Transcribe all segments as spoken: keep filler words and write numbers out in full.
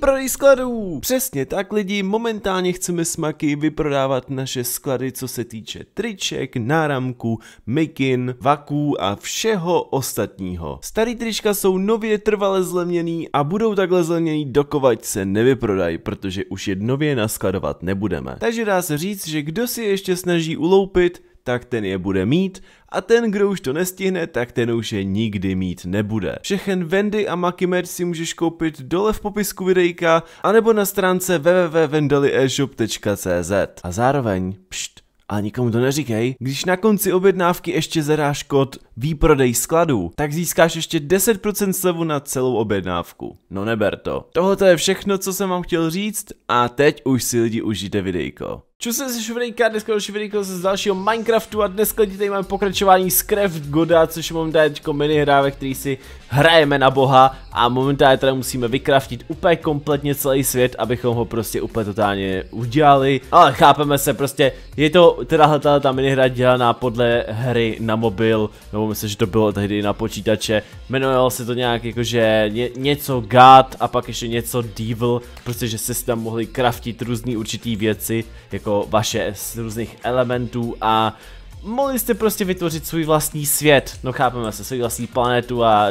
Výprodej skladů! Přesně tak lidi, momentálně chceme s Maky vyprodávat naše sklady, co se týče triček, náramků, mikin, vaků a všeho ostatního. Starý trička jsou nově trvale zlevněný a budou takhle zlevněný, dokovať se nevyprodají, protože už je nově naskladovat nebudeme. Takže dá se říct, že kdo si ještě snaží uloupit, tak ten je bude mít a ten, kdo už to nestihne, tak ten už je nikdy mít nebude. Všechen Vendy a Maky merch si můžeš koupit dole v popisku videjka anebo na stránce w w w tečka vendalieshop tečka cz. A zároveň, pšt, ale nikomu to neříkej, když na konci objednávky ještě zadáš kód výprodej skladů, tak získáš ještě deset procent slevu na celou objednávku. No neber to. Tohle je všechno, co jsem vám chtěl říct a teď už si lidi užijte videjko. Čus se šuvrejka, dneska další videjko se z dalšího Minecraftu a dneska tady máme pokračování z CraftGoda, což mám dátečko minihrávek, který si hrajeme na boha a momentálně teda musíme vykraftit úplně kompletně celý svět, abychom ho prostě úplně totálně udělali, ale chápeme se prostě, je to teda ta minihra dělaná podle hry na mobil, nebo myslím, že to bylo tehdy na počítače, jmenovalo se to nějak jakože ně, něco God a pak ještě něco Devil, prostě že se tam mohli kraftit různý určitý věci, jako vaše z různých elementů a mohli jste prostě vytvořit svůj vlastní svět, no chápeme se, svůj vlastní planetu a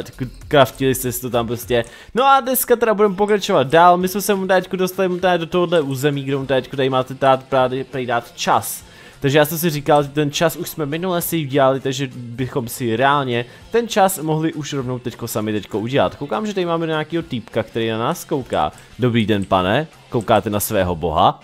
kraftili jste si to tam prostě. No a dneska teda budeme pokračovat dál, my jsme se mu dáčku dostali mu do tohohle území, kde mu dáčku tady máte dát, právě, právě dát čas. Takže já jsem si říkal, že ten čas už jsme minule si udělali, takže bychom si reálně ten čas mohli už rovnou teďko sami teďko udělat. Koukám, že tady máme nějakýho týpka, který na nás kouká. Dobrý den pane, koukáte na svého boha?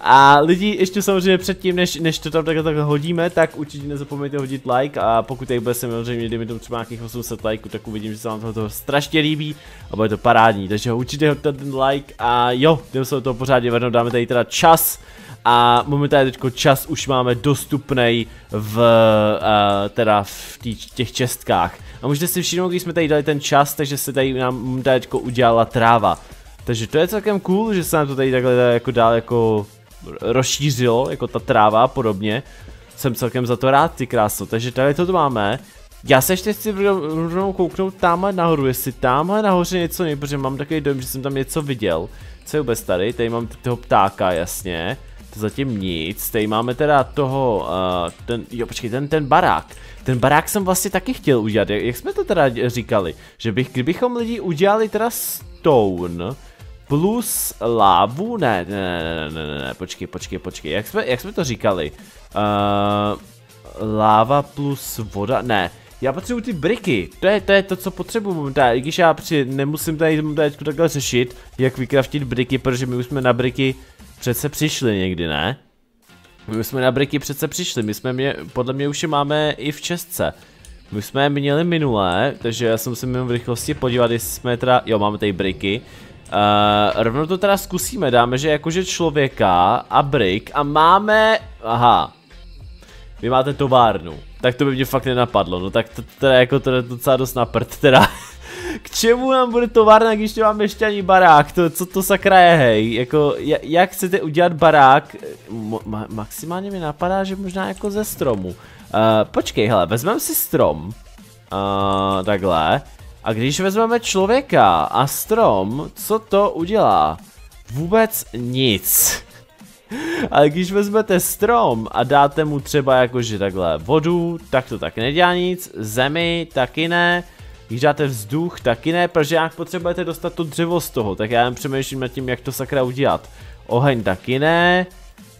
A lidi, ještě samozřejmě předtím, než, než to tam takhle, takhle hodíme, tak určitě nezapomeňte hodit like a pokud tady bude samozřejmě, dejme tomu třeba nějakých osm set likeů, tak uvidím, že se vám toho strašně líbí a bude to parádní, takže určitě hodit ten like a jo, jdeme se do toho pořádně vrhnout, dáme tady teda čas a momentálně teďko čas už máme dostupnej v, uh, teda v tý, těch čestkách a můžete si všimnout, když jsme tady dali ten čas, takže se tady nám tady teďko udělala tráva. Takže to je celkem cool, že se nám to tady takhle jako dál jako rozšířilo, jako ta tráva a podobně. Jsem celkem za to rád, ty krásno, takže tady to máme. Já se ještě chci rovnou kouknout tamhle nahoru, jestli tamhle nahoře něco není, protože mám takový dojem, že jsem tam něco viděl. Co je vůbec tady? Tady mám toho ptáka, jasně. To zatím nic, tady máme teda toho, uh, ten, jo počkej, ten, ten barák. Ten barák jsem vlastně taky chtěl udělat, jak, jak jsme to teda říkali, že bych, kdybychom lidi udělali teda stone, plus lávu, ne, ne, ne, ne, ne, ne, počkej, počkej, počkej, jak jsme, jak jsme to říkali, uh, láva plus voda, ne, já potřebuji ty briky, to je to, je to co potřebuji, i když já při, nemusím tady, tady takhle řešit, jak vykraftit briky, protože my už jsme na briky přece přišli někdy, ne? My už jsme na briky přece přišli, my jsme mě, podle mě už je máme i v čestce. My jsme je měli minulé, takže já jsem se měl v rychlosti podívat, jestli jsme teda, jo máme tady briky. Uh, rovnou to teda zkusíme, dáme, že jakože člověka a brick a máme, aha, vy máte továrnu, tak to by mě fakt nenapadlo, no tak to teda jako to je docela dost na prd teda, k čemu nám bude továrna, když nemáme ještě ani barák, to, co to sakra je, hej, jako jak chcete udělat barák, Mo ma maximálně mi napadá, že možná jako ze stromu, uh, počkej, hele, vezmeme si strom, uh, takhle. A když vezmeme člověka a strom, co to udělá? Vůbec nic. Ale když vezmete strom a dáte mu třeba jakože takhle vodu, tak to tak nedělá nic, zemi taky ne, když dáte vzduch taky ne, protože jak potřebujete dostat to dřevo z toho, tak já jen přemýšlím nad tím, jak to sakra udělat. Oheň taky ne,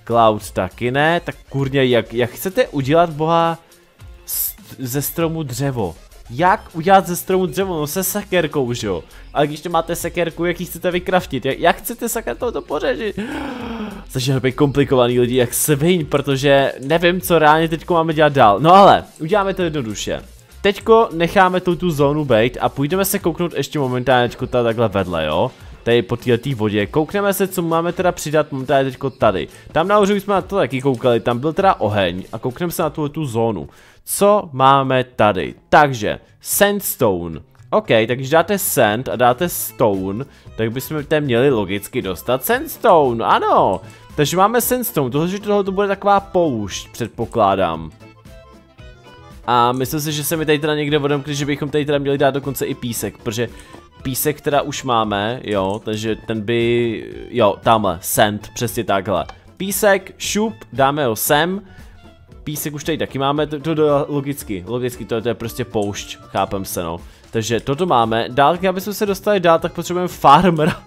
cloud taky ne, tak kurně, jak, jak chcete udělat boha st- ze stromu dřevo? Jak udělat ze stromu dřevo? No se sekerkou, že jo? Ale když to máte sekerku, jak ji chcete vykraftit? Jak, jak chcete sakra tohoto pořežit? Začíná být komplikovaný lidi jak sviň, protože nevím, co reálně teďko máme dělat dál. No ale, uděláme to jednoduše. Teďko necháme tu tu zónu bejt a půjdeme se kouknout ještě momentálně teda takhle vedle, jo? Tady po této vodě, koukneme se, co máme teda přidat, mám tady teďko tady. Tam nahoře už jsme na to taky koukali, tam byl teda oheň a koukneme se na tu, tu zónu. Co máme tady? Takže, sandstone. OK, tak když dáte sand a dáte stone, tak bychom tam měli logicky dostat sandstone, ano. Takže máme sandstone, tohle, že tohle to bude taková poušť, předpokládám. A myslím si, že se mi tady teda někde odemkli, že bychom tady teda měli dát dokonce i písek, protože písek teda už máme, jo, takže ten by, jo, tamhle, sand, přesně takhle. Písek, šup, dáme ho sem. Písek už tady taky máme, to, to, to logicky, logicky, to, to je prostě poušť, chápem se, no. Takže toto máme, dál, aby jsme se dostali dál, tak potřebujeme farmera.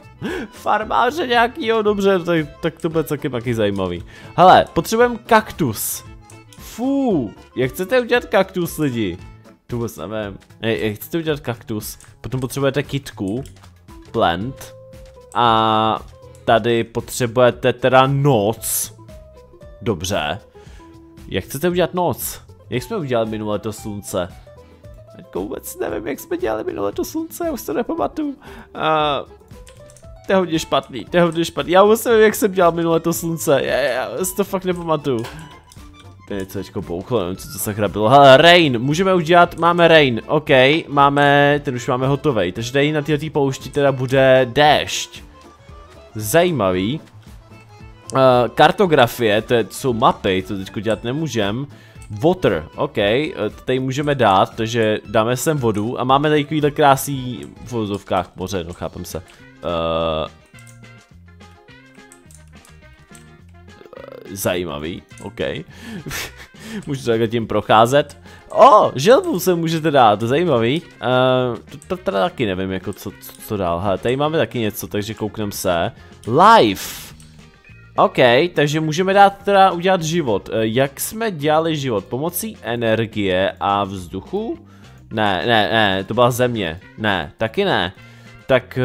Farmáře nějakýho, dobře, tak, tak to bude celkem taky zajímavý. Hele, potřebujeme kaktus. Fú, jak chcete udělat kaktus, lidi? To vůbec nevím. Ej, jak chcete udělat kaktus? Potom potřebujete kytku, plant. A tady potřebujete teda noc. Dobře. Jak chcete udělat noc? Jak jsme udělali minulé to slunce? Já vůbec nevím, jak jsme dělali minulé to slunce, já už to nepamatuju. A... to je hodně špatný, to je hodně špatný. Já vůbec nevím, jak jsem dělal minulé to slunce, já, já si to fakt nepamatuju. To je něco teďko bouchlo, nevím, co to sakra bylo. Hele, rain, můžeme udělat, máme rain, ok, máme, ten už máme hotovej, takže tady na této poušti teda bude déšť. Zajímavý. Uh, kartografie, to, je, to jsou mapy, to teďko dělat nemůžem. Water, ok, tady můžeme dát, takže dáme sem vodu a máme tady takovýhle krásný v vozovkách moře, no chápem se. Uh, zajímavý, ok. Můžu takhle tím procházet. O, želvu se můžete dát, zajímavý. Uh, to teda taky nevím, jako co, co, co dál. Hele, tady máme taky něco, takže koukneme se. Life. Ok, takže můžeme dát teda udělat život. Uh, jak jsme dělali život? Pomocí energie a vzduchu? Ne, ne, ne, to byla země. Ne, taky ne. Tak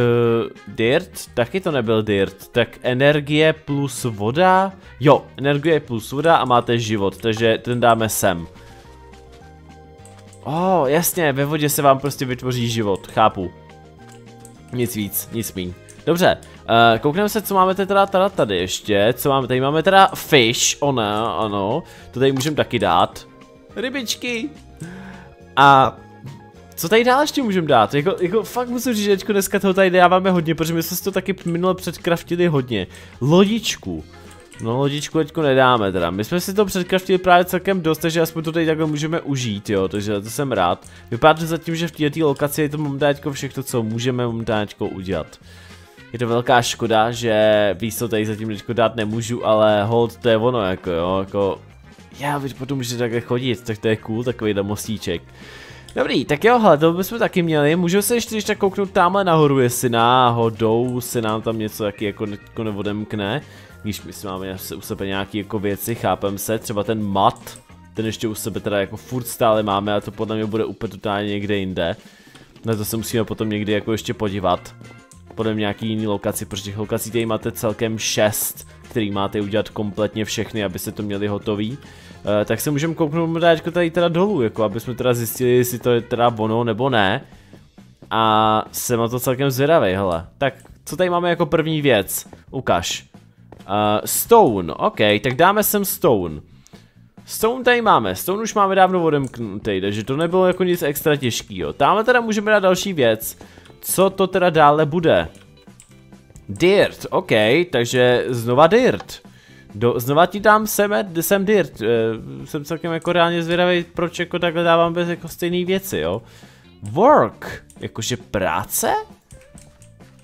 uh, dirt, taky to nebyl dirt, tak energie plus voda, jo, energie plus voda a máte život, takže ten dáme sem. O, oh, jasně, ve vodě se vám prostě vytvoří život, chápu. Nic víc, nic míň. Dobře, uh, koukneme se, co máme teda tady, tady ještě, co máme tady, máme teda fish, ono, ano, to tady můžeme taky dát. Rybičky! A... co tady dál ještě můžeme dát? Jako, jako fakt musím říct, že dneska toho tady dáváme hodně, protože my jsme si to taky minule předkraftili hodně. Lodičku. No lodičku teďko nedáme teda. My jsme si to předkraftili právě celkem dost, takže aspoň to tady takhle můžeme užít, jo, takže to jsem rád. Vypadá to zatím, že v této lokaci je to momentálně všechno, co můžeme momentálně udělat. Je to velká škoda, že víc to tady zatím teďko dát nemůžu, ale hold, to je ono, jako jo, jako... já, vy potom můžete takhle chodit, tak to je cool, takovýhle mostíček. Dobrý, tak jo, hele, to bychom taky měli, můžeme se ještě když tak kouknout tamhle nahoru, jestli náhodou se nám tam něco taky jako, ne, jako neodemkne. Když my si máme u sebe nějaký jako věci, chápem se, třeba ten mat, ten ještě u sebe teda jako furt stále máme a to podle mě bude úplně totálně někde jinde. Na to se musíme potom někdy jako ještě podívat. Podle mě nějaký jiný lokaci, protože těch lokací tady máte celkem šest, který máte udělat kompletně všechny, aby se to měli hotový. Uh, tak se můžeme kouknout možná tady teda dolů, jako aby jsme teda zjistili, jestli to je teda ono nebo ne. A jsem na to celkem zvědavý, hele. Tak, co tady máme jako první věc? Ukaž. Uh, stone, ok, tak dáme sem stone. Stone tady máme, stone už máme dávno odemknutý, takže to nebylo jako nic extra těžkýho. Tamhle teda můžeme dát další věc. Co to teda dále bude? Dirt, ok, takže znova dirt. Do, znova ti dám semet, jsem dirt, e, jsem celkem jako reálně zvědavý, proč jako takhle dávám bez jako stejné věci, jo. Work, jakože práce?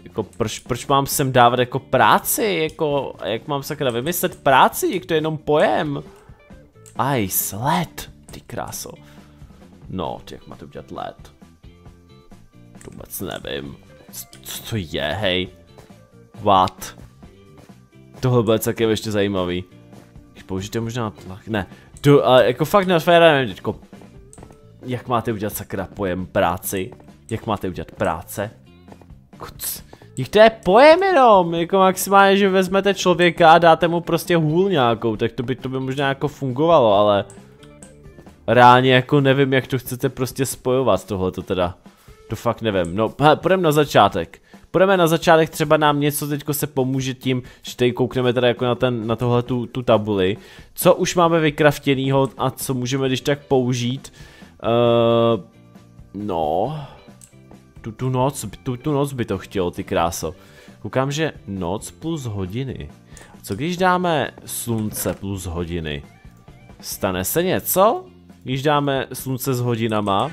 Jako proč, proč mám sem dávat jako práci, jako, jak mám sakra vymyslet práci, jak to je jenom pojem. Ice, led, ty kráso. No, ty jak má to udělat led? To vůbec nevím, co to je, hej. What? Tohle bude celkem ještě zajímavý. Když použijete možná tlak, ne. To, ale jako fakt na féra nevím teďko. Jak máte udělat sakra pojem práci? Jak máte udělat práce? Kuc. Když to je pojem jenom, jako maximálně, že vezmete člověka a dáte mu prostě hůl nějakou, tak to by, to by možná jako fungovalo, ale... reálně jako nevím, jak to chcete prostě spojovat tohleto teda. To fakt nevím, no půjdeme na začátek. Půjdeme na začátek, třeba nám něco teďko se pomůže tím, že tady koukneme teda jako na, ten, na tohle tu, tu tabuli. Co už máme vykraftěnýho a co můžeme když tak použít. Uh, no, tu, tu, noc, tu, tu noc by to chtělo, ty kráso. Koukám, že noc plus hodiny. Co když dáme slunce plus hodiny? Stane se něco? Když dáme slunce s hodinama,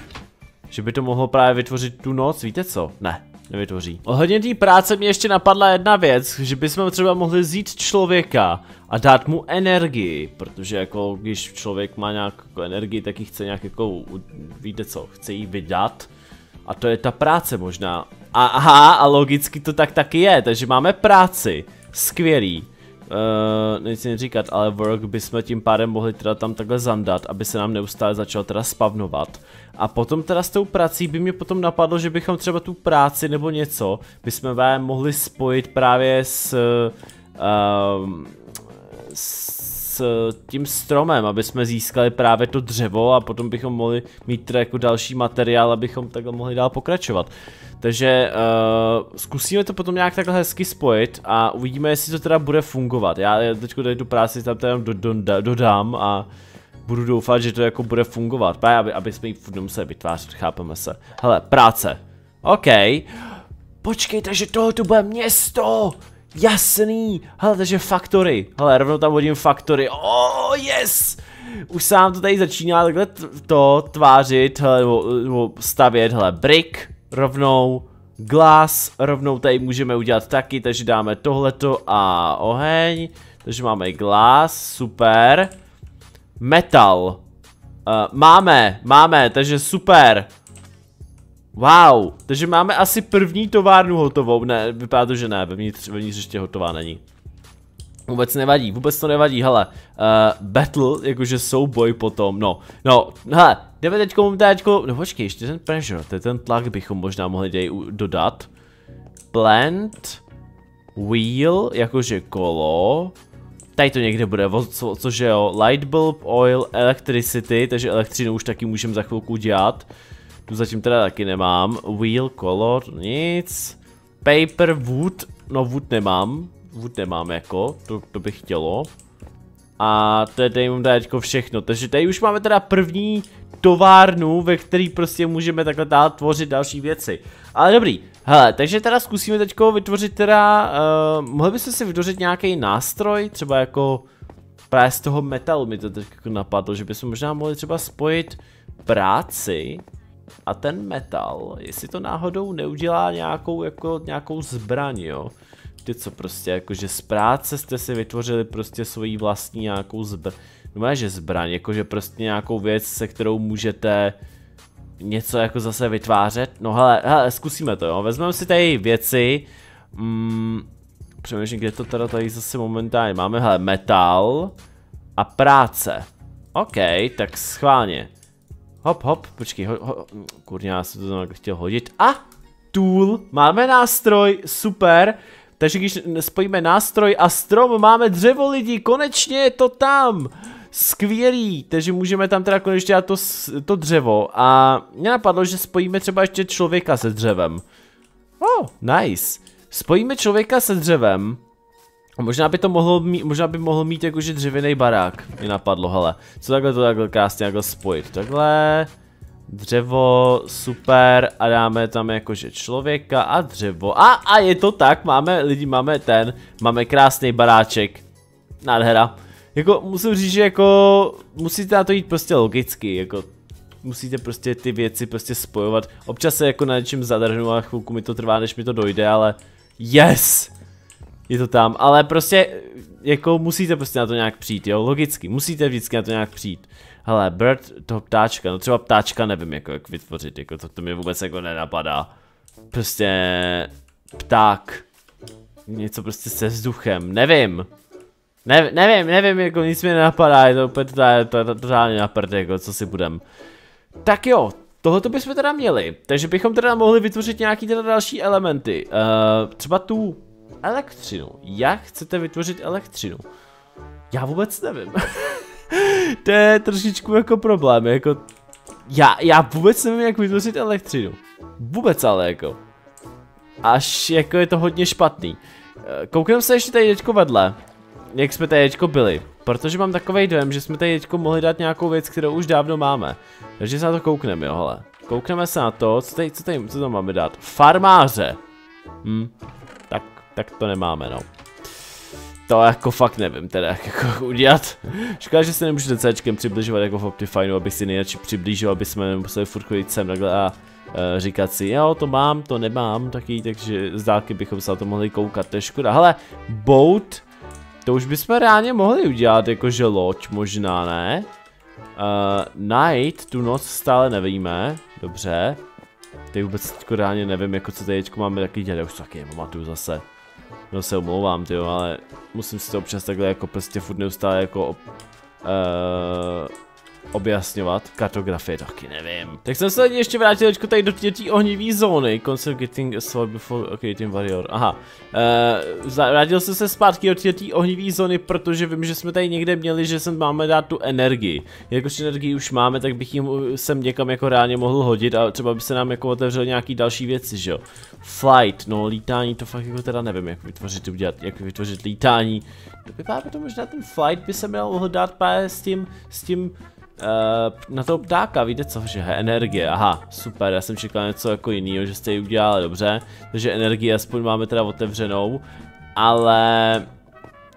že by to mohlo právě vytvořit tu noc, víte co? Ne. nevytvoří. Ohledně té práce mě ještě napadla jedna věc, že bychom třeba mohli vzít člověka a dát mu energii, protože jako když člověk má nějakou energii, tak ji chce nějak jako, víte co, chce ji vydat. A to je ta práce možná. A, aha, a logicky to tak taky je, takže máme práci. Skvělý. Uh, nechci neříkat, ale work bychom tím pádem mohli teda tam takhle zandat, aby se nám neustále začalo teda spavnovat. A potom teda s tou prací by mě potom napadlo, že bychom třeba tu práci nebo něco bychom vám mohli spojit právě s, uh, s tím stromem, aby jsme získali právě to dřevo a potom bychom mohli mít teda jako další materiál, abychom takhle mohli dál pokračovat. Takže uh, zkusíme to potom nějak takhle hezky spojit a uvidíme, jestli to teda bude fungovat. Já, já teď tady tu práci tam teda do, do, do, dodám a budu doufat, že to jako bude fungovat. Právě, aby, aby jsme ji museli vytvářet, chápeme se. Hele, práce. OK. Počkej, takže tohle tu bude město. Jasný. Hele, takže factory. Hele, rovnou tam hodím factory. Oh, yes. Už sám to tady začíná takhle to tvářit, hele, nebo, nebo stavět, hele, brick. Rovnou glas, rovnou tady můžeme udělat taky, takže dáme tohleto a oheň, takže máme glas, super. Metal, uh, máme, máme, takže super. Wow, takže máme asi první továrnu hotovou, ne, vypadá to, že ne, vevnitř, vevnitř ještě hotová není. Vůbec nevadí, vůbec to nevadí, hele, uh, battle, jakože souboj potom, no, no, hele, jdeme teďko, teďko, no počkej, ještě ten pressure, to je ten tlak, bychom možná mohli děj dodat. Plant, wheel, jakože kolo, tady to někde bude, co, cože jo, light bulb, oil, electricity, takže elektřinu už taky můžeme za chvilku dělat, tu zatím teda taky nemám, wheel, kolo, nic, paper, wood, no wood nemám. Vůd nemám jako, to, to bych chtělo. A tady mám tady všechno, takže tady už máme teda první továrnu, ve který prostě můžeme takhle dál tvořit další věci. Ale dobrý, hele, takže teda zkusíme teďko vytvořit teda, uh, mohli bychom si vytvořit nějaký nástroj, třeba jako právě z toho metalu mi to teď jako napadlo, že bychom možná mohli třeba spojit práci a ten metal, jestli to náhodou neudělá nějakou, jako, nějakou zbraň, jo. Co prostě, jakože z práce jste si vytvořili prostě svoji vlastní nějakou zbraň, no že zbraň, jakože prostě nějakou věc, se kterou můžete něco jako zase vytvářet, no hele, hele zkusíme to jo, vezmeme si tady věci, mm, přemýšlím, kde to teda tady zase momentálně máme, hele, metal a práce, ok, tak schválně, hop hop, počkej, ho, ho, kurňa, já jsem to tam chtěl hodit, a tool, máme nástroj, super. Takže když spojíme nástroj a strom, máme dřevo lidí, konečně je to tam, skvělý, takže můžeme tam teda konečně dát to, to dřevo a mě napadlo, že spojíme třeba ještě člověka se dřevem. Oh, nice, spojíme člověka se dřevem, možná by to mohlo mít, možná by mohl mít jakože dřevěný barák, mě napadlo, hele, co takhle to takhle krásně takhle spojit, takhle, dřevo, super, a dáme tam jakože člověka a dřevo. A, a je to tak, máme lidi, máme ten, máme krásný baráček. Nádhera. Jako musím říct, že jako musíte na to jít prostě logicky, jako musíte prostě ty věci prostě spojovat. Občas se jako na něčem zadrhnu a chvilku mi to trvá, než mi to dojde, ale yes! Je to tam, ale prostě jako musíte prostě na to nějak přijít, jo, logicky, musíte vždycky na to nějak přijít. Hele, bird, toho ptáčka, no třeba ptáčka nevím jako jak vytvořit, jako to, to mě vůbec jako nenapadá. Prostě pták, něco prostě se vzduchem, nevím. Ne, nevím, nevím, jako nic mi nenapadá, je to úplně totálně na prd, jako co si budem. Tak jo, tohoto bychom teda měli, takže bychom teda mohli vytvořit nějaký teda další elementy, uh, třeba tu elektřinu, jak chcete vytvořit elektřinu? Já vůbec nevím. To je trošičku jako problém, jako já, já vůbec nevím, jak vytvořit elektřinu. Vůbec ale jako. Až jako je to hodně špatný. Koukneme se ještě tady teďko vedle, jak jsme tady teďko byli. Protože mám takovej dojem, že jsme tady teďko mohli dát nějakou věc, kterou už dávno máme. Takže se na to koukneme, jo, hele. Koukneme se na to, co tady, co tady, co tam máme dát. Farmáře. Hm. Tak, tak to nemáme, no. To jako fakt nevím teda jak jako udělat. Škoda, že se nemůžu D C čkem přibližovat jako v Optifine, abych si nejradši přiblížil, aby jsme nemuseli furt chodit sem takhle a říkat si, jo, to mám, to nemám taky, takže z dálky bychom se na to mohli koukat, to je škoda. Hele, boat, to už bychom reálně mohli udělat, jakože loď možná, ne? Uh, night, tu noc stále nevíme, dobře. Teď vůbec teďko reálně nevím, jako co teď máme taky dělat, už to taky nepamatuju zase. No se omlouvám, tyjo, ale musím si to občas takhle jako prostě furt neustále jako ob, uh, objasňovat. Kartografie taky nevím. Tak jsem se tady ještě vrátil tady do té ohnivý zóny. Concept getting a sword before creating warrior. Aha. Uh, vrátil jsem se zpátky do té ohnivý zóny, protože vím, že jsme tady někde měli, že sem máme dát tu energii. Jakož energii už máme, tak bych jim sem někam jako reálně mohl hodit a třeba by se nám jako otevřel nějaký další věci, že jo. Flight, no lítání, to fakt jako teda nevím, jak vytvořit udělat, jak vytvořit lítání. To by právě to možná ten flight by se měl dát právě s tím, s tím Uh, na toho ptáka, víte co, že he, energie, aha, super, já jsem čekal něco jako jinýho, že jste ji udělali, dobře, takže energii aspoň máme teda otevřenou, ale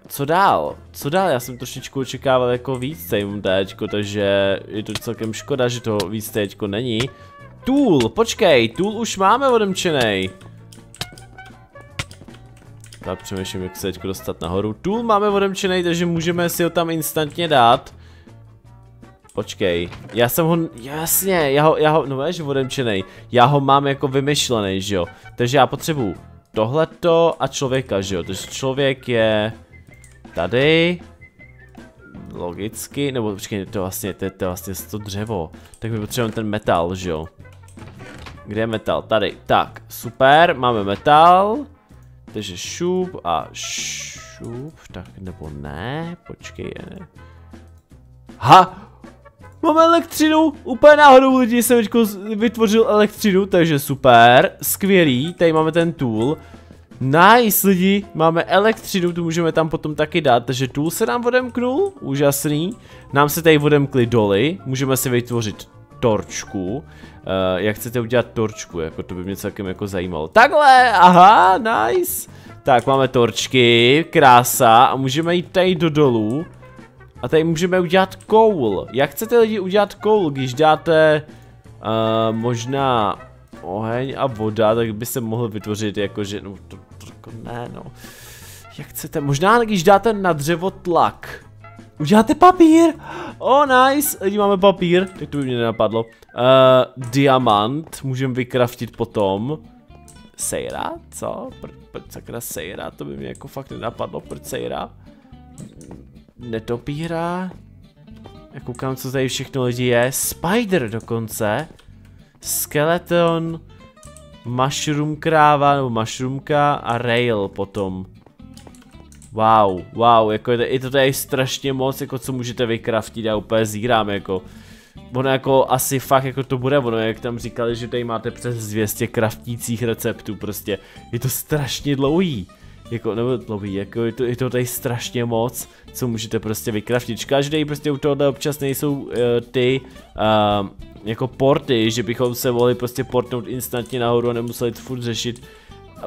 co dál, co dál, já jsem trošičku očekával jako víc teďko, takže je to celkem škoda, že to víc teďko není. Tool, počkej, tool už máme odemčenej. Tak přemýšlím, jak se teďko dostat nahoru, tool máme odemčenej, takže můžeme si ho tam instantně dát. Počkej, já jsem ho, jasně, já ho, já ho, no víš, odemčenej, já ho mám jako vymyšlený, že jo, takže já potřebuju tohleto a člověka, že jo, takže člověk je tady, logicky, nebo počkej, to vlastně, to je to vlastně to dřevo, tak my potřebujeme ten metal, že jo, kde je metal, tady, tak, super, máme metal, takže šup a šup, tak nebo ne, počkej, ha! Máme elektřinu, úplně náhodou lidi jsem vytvořil elektřinu, takže super, skvělý, tady máme ten tool. Nice lidi, máme elektřinu, tu můžeme tam potom taky dát, takže tool se nám odemknul, úžasný. Nám se tady odemkly doly, můžeme si vytvořit torčku. Uh, jak chcete udělat torčku, jako to by mě celkem jako zajímalo. Takhle, aha, nice. Tak máme torčky, krása a můžeme jít tady do dolů. A tady můžeme udělat koul. Jak chcete lidi udělat koul, když dáte uh, možná oheň a voda, tak by se mohl vytvořit jakože, no to, to ne no. Jak chcete, možná když dáte na dřevo tlak. Uděláte papír, oh nice, lidi máme papír, tak to by mě nenapadlo. Uh, diamant, můžeme vykraftit potom. Sejra, co? Proč sakra sejra, to by mě jako fakt nenapadlo, proč sejra? Netopíra. Já koukám, co tady všechno lidi je. Spider dokonce. Skeleton. Mushroom kráva, nebo mushroomka a rail potom. Wow, wow, jako je to tady strašně moc, jako co můžete vykraftit, já úplně zírám, jako. Ono jako asi fakt jako to bude, ono jak tam říkali, že tady máte přes dvě stě kraftících receptů, prostě. Je to strašně dlouhý. Jako, nebo dlouhý, jako je to, je to tady strašně moc, co můžete prostě vykraftit. Škoda, že tady prostě u tohohle občas nejsou uh, ty uh, jako porty, že bychom se mohli prostě portnout instantně nahoru a nemuseli furt řešit,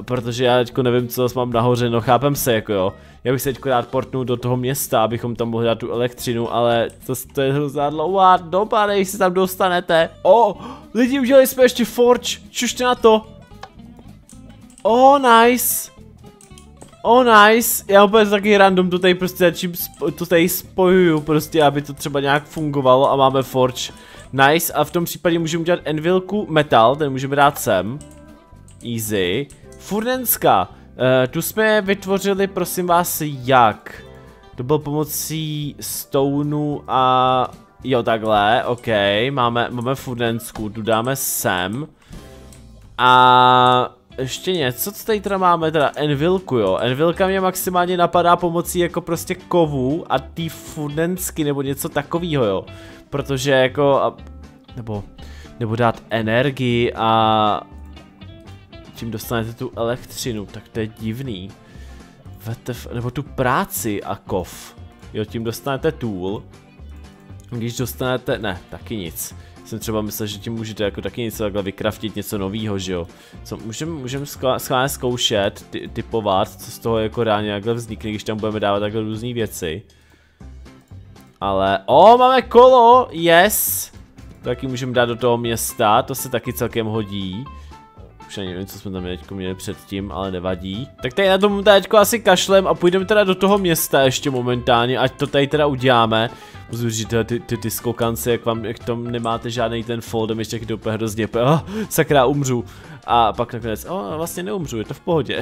protože já teďko nevím, co mám nahoře, no chápem se, jako jo. Já bych se teďko rád portnul do toho města, abychom tam mohli dát tu elektřinu, ale to, to je hrozná dlouhá doba, než se tam dostanete. O, oh, lidi, udělali jsme ještě forge, čušte na to. Oh, nice. Oh nice, já úplně taky random to tady prostě začím, to tady spojuju prostě, aby to třeba nějak fungovalo a máme forge. Nice, a v tom případě můžeme udělat envilku metal, ten můžeme dát sem. Easy. Furdenska, uh, tu jsme vytvořili, prosím vás, jak? To bylo pomocí stoneu a jo takhle, ok, máme, máme furdensku, tu dáme sem. A ještě něco, co tady teda máme, teda envilku, jo, envilka mě maximálně napadá pomocí jako prostě kovů a tý furdensky nebo něco takového, jo, protože jako, a, nebo, nebo dát energii a tím dostanete tu elektřinu, tak to je divný, V T F, nebo tu práci a kov, jo, tím dostanete tool, když dostanete, ne, taky nic. Jsem třeba myslel, že tím můžete jako taky něco takhle vykraftit, něco novýho, že jo. Co, můžeme můžem schválně zkoušet, ty, typovat, co z toho jako reálně takhle vznikne, když tam budeme dávat takhle různé věci. Ale, o, oh, máme kolo, yes. To taky můžeme dát do toho města, to se taky celkem hodí. Už nevím, co jsme tam měli předtím, ale nevadí. Tak tady na tom teďko asi kašlem a půjdeme teda do toho města ještě momentálně, ať to tady teda uděláme. Musím říct, ty, ty, ty skokance, jak vám, jak tam nemáte žádný ten foldem, ještě taky dope hrozně, oh, sakra, umřu. A pak nakonec, o, oh, vlastně neumřu, je to v pohodě.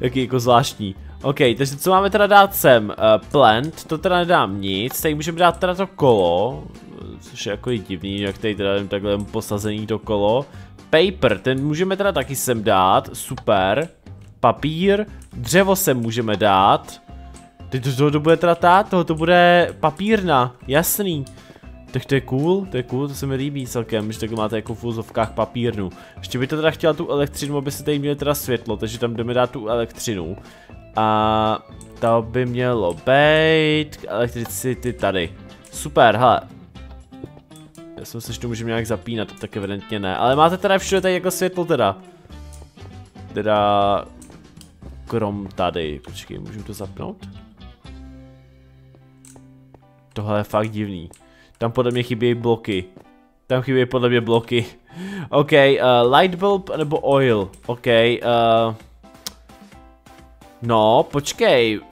Jaký jako zvláštní. OK, takže co máme teda dát sem? Uh, plant, to teda nedám nic, tady můžeme dát teda to kolo, což je jako divný, jak tady teda jen takhle posazený to kolo. Paper, ten můžeme teda taky sem dát, super. Papír, dřevo sem můžeme dát. Teď to, to bude teda ta, to bude papírna, jasný. Tak to je cool, to je cool, to se mi líbí celkem, že takhle máte jako v úzovkách papírnu. Ještě by to teda chtěla tu elektřinu, aby se tady měli teda světlo, takže tam jdeme dát tu elektřinu. A to by mělo být electricity tady. Super, hele. Já jsem se, že to můžeme nějak zapínat, tak evidentně ne, ale máte teda všude tady jako světlo teda. Teda... Krom tady, počkej, můžu to zapnout? Tohle je fakt divný. Tam podle mě chybějí bloky. Tam chybějí podle mě bloky. OK, uh, light bulb nebo oil, OK. Uh... No, počkej, uh,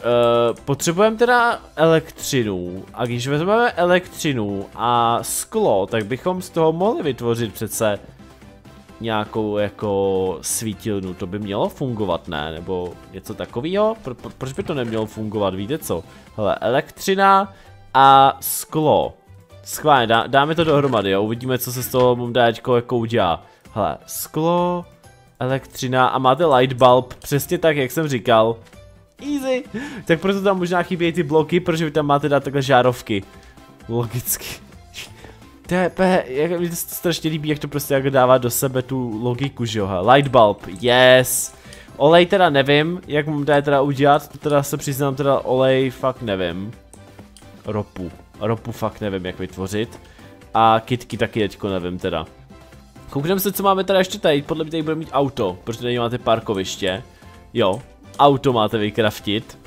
potřebujeme teda elektřinu a když vezmeme elektřinu a sklo, tak bychom z toho mohli vytvořit přece nějakou jako svítilnu, to by mělo fungovat, ne? Nebo něco takového? Pro, pro, proč by to nemělo fungovat, víte co? Hele, elektřina a sklo. Schválně, dá, dáme to dohromady, jo, uvidíme, co se z toho mundáčko jako udělá. Hele, sklo... Elektřina a máte light bulb, přesně tak, jak jsem říkal. Easy. Tak proto tam možná chybějí ty bloky, protože vy tam máte dát takhle žárovky. Logicky. To je, jak mi to strašně líbí, jak to prostě jako dává do sebe tu logiku, že jo. Light bulb, yes. Olej teda nevím, jak mám tady teda udělat, to teda se přiznám, teda olej fakt nevím. Ropu, ropu fakt nevím, jak vytvořit. A kitky taky teďko nevím teda. Koukneme se, co máme teda ještě tady, podle mě tady budeme mít auto, protože tady máte parkoviště. Jo, auto máte vykraftit.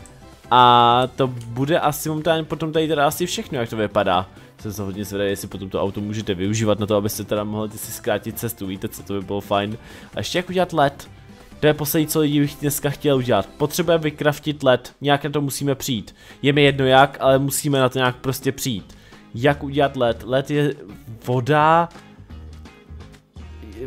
A to bude asi momentálně potom tady teda asi všechno, jak to vypadá. Jsem se hodně zvědavý, jestli potom to auto můžete využívat na to, abyste teda mohli si zkrátit cestu, víte co, to by bylo fajn. A ještě jak udělat led. To je poslední, co lidi bych dneska chtěl udělat. Potřebujeme vykraftit led, nějak na to musíme přijít. Je mi jedno jak, ale musíme na to nějak prostě přijít. Jak udělat led? Led je voda...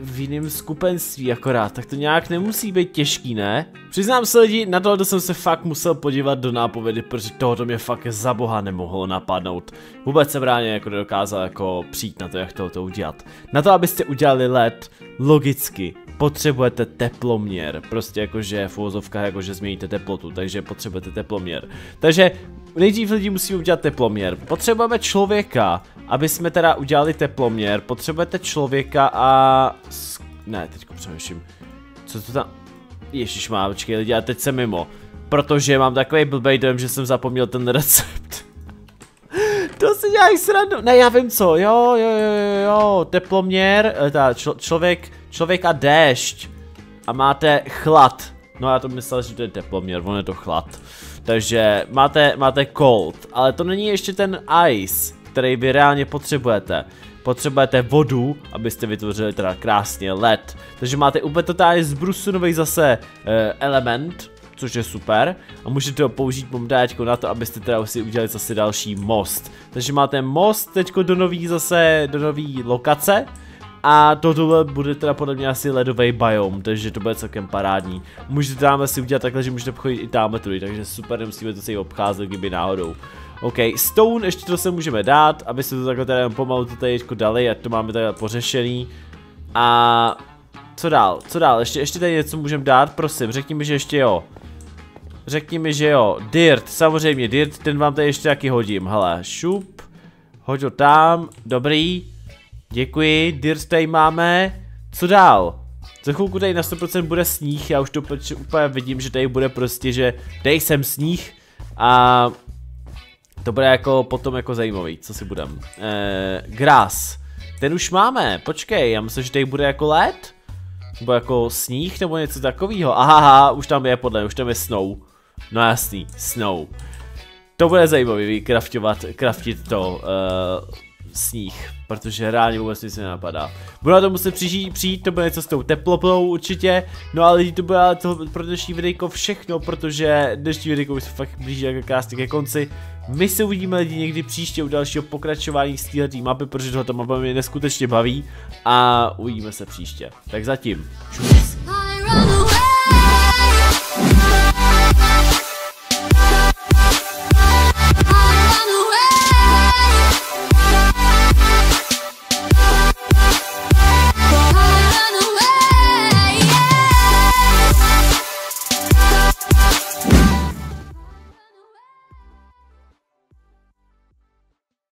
v jiném skupenství akorát, tak to nějak nemusí být těžký, ne? Přiznám se lidi, na tohle jsem se fakt musel podívat do nápovědy, protože tohoto mě fakt za boha nemohlo napadnout. Vůbec jsem ráně jako nedokázal jako přijít na to, jak tohoto udělat. Na to, abyste udělali led, logicky potřebujete teploměr, prostě jakože v uvozovkách jakože změníte teplotu, takže potřebujete teploměr. Takže nejdřív lidi musí udělat teploměr, potřebujeme člověka, aby jsme teda udělali teploměr, potřebujete člověka a... Ne, teďko přemýšlím, co to tam... Ježišmá, počkej lidi, já teď jsem mimo, protože mám takový blbej dojem, že jsem zapomněl ten recept. To si dělají srandu, ne já vím co, jo jo jo jo, teploměr, ta člo, člověk, člověk a déšť a máte chlad, no já to myslel, že to je teploměr, on je to chlad, takže máte, máte cold, ale to není ještě ten ice, který vy reálně potřebujete, potřebujete vodu, abyste vytvořili teda krásně led, takže máte úplně totálně zbrusunový zase eh, element, což je super a můžete ho použít momdáčko na to, abyste teda si udělali zase další most. Takže máte most teďko do nový zase, do nový lokace a toto bude teda podle mě asi ledový biom, takže to bude celkem parádní. Můžete tam si udělat takhle, že můžete chodit i tam tudy, takže super, nemusíme to se obcházet, kdyby náhodou. OK, stone ještě to se můžeme dát, aby se to takhle teda pomalu to tady dali, ať to máme teda pořešený a co dál, co dál, ještě, ještě tady něco můžeme dát, prosím, řekni mi, že ještě jo. Řekni mi, že jo, dirt, samozřejmě dirt, ten vám tady ještě taky hodím, hele, šup, hoď ho tam, dobrý, děkuji, dirt tady máme, co dál? Za chvilku tady na sto procent bude sníh, já už to úplně vidím, že tady bude prostě, že dej sem sníh a to bude jako potom jako zajímavý, co si budem, eee, grass, ten už máme, počkej, já myslím, že tady bude jako led? Nebo jako sníh nebo něco takového. Aha, už tam je podle mě, už tam je snow. No jasný, snow. To bude zajímavý, kraftit to uh, sníh, protože reálně vůbec nic nenapadá. Budu na to muset přijít, přijít, to bude něco s tou teplotou určitě. No a lidi, to bude pro dnešní videjko všechno, protože dnešní videjko už se fakt blíží jako krásně ke konci. My se uvidíme lidi někdy příště u dalšího pokračování z této mapy, protože tohle mapa mě neskutečně baví a uvidíme se příště. Tak zatím, čus.